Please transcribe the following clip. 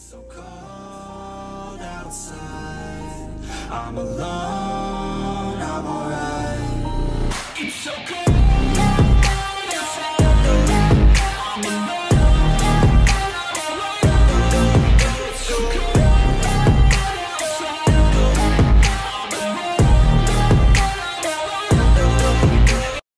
It's so cold outside. I'm alone, I'm alright. It's so cold.